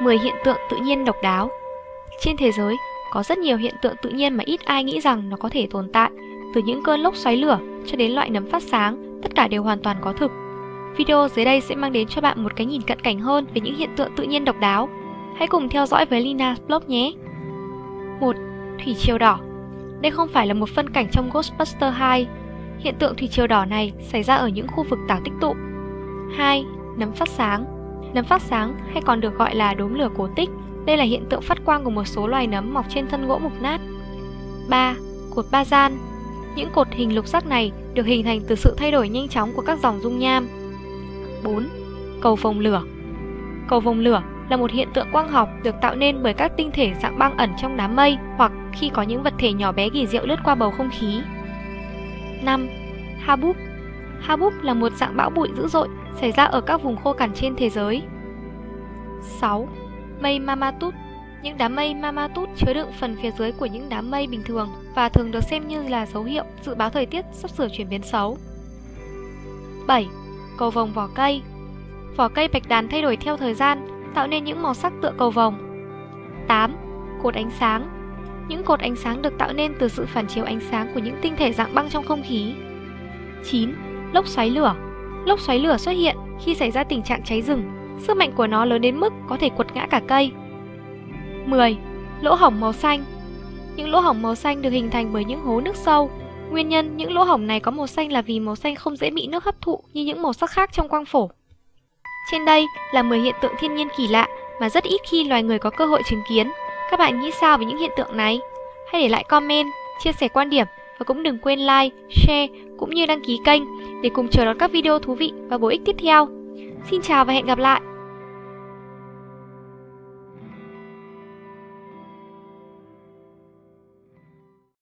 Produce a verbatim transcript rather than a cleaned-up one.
mười hiện tượng tự nhiên độc đáo. Trên thế giới, có rất nhiều hiện tượng tự nhiên mà ít ai nghĩ rằng nó có thể tồn tại. Từ những cơn lốc xoáy lửa cho đến loại nấm phát sáng, tất cả đều hoàn toàn có thực. Video dưới đây sẽ mang đến cho bạn một cái nhìn cận cảnh hơn về những hiện tượng tự nhiên độc đáo. Hãy cùng theo dõi với Lina's Blog nhé! một. Thủy triều đỏ. Đây không phải là một phân cảnh trong Ghostbusters hai. Hiện tượng thủy triều đỏ này xảy ra ở những khu vực tảo tích tụ. hai. Nấm phát sáng. Nấm phát sáng hay còn được gọi là đốm lửa cổ tích. Đây là hiện tượng phát quang của một số loài nấm mọc trên thân gỗ mục nát. ba. Cột bazan. Những cột hình lục giác này được hình thành từ sự thay đổi nhanh chóng của các dòng dung nham. bốn. Cầu vồng lửa. Cầu vồng lửa là một hiện tượng quang học được tạo nên bởi các tinh thể dạng băng ẩn trong đám mây hoặc khi có những vật thể nhỏ bé kỳ diệu lướt qua bầu không khí. năm. Haboob. Haboob là một dạng bão bụi dữ dội xảy ra ở các vùng khô cằn trên thế giới. sáu. Mây Mamatut. Những đám mây Mamatut chứa đựng phần phía dưới của những đám mây bình thường và thường được xem như là dấu hiệu dự báo thời tiết sắp sửa chuyển biến xấu. bảy. Cầu vồng vỏ cây. Vỏ cây bạch đàn thay đổi theo thời gian, tạo nên những màu sắc tựa cầu vồng. tám. Cột ánh sáng. Những cột ánh sáng được tạo nên từ sự phản chiếu ánh sáng của những tinh thể dạng băng trong không khí. chín. Lốc xoáy lửa. Lốc xoáy lửa xuất hiện khi xảy ra tình trạng cháy rừng. Sức mạnh của nó lớn đến mức có thể quật ngã cả cây. mười. Lỗ hổng màu xanh. Những lỗ hổng màu xanh được hình thành bởi những hố nước sâu. Nguyên nhân những lỗ hổng này có màu xanh là vì màu xanh không dễ bị nước hấp thụ như những màu sắc khác trong quang phổ. Trên đây là mười hiện tượng thiên nhiên kỳ lạ mà rất ít khi loài người có cơ hội chứng kiến. Các bạn nghĩ sao về những hiện tượng này? Hãy để lại comment, chia sẻ quan điểm và cũng đừng quên like, share cũng như đăng ký kênh để cùng chờ đón các video thú vị và bổ ích tiếp theo. Xin chào và hẹn gặp lại!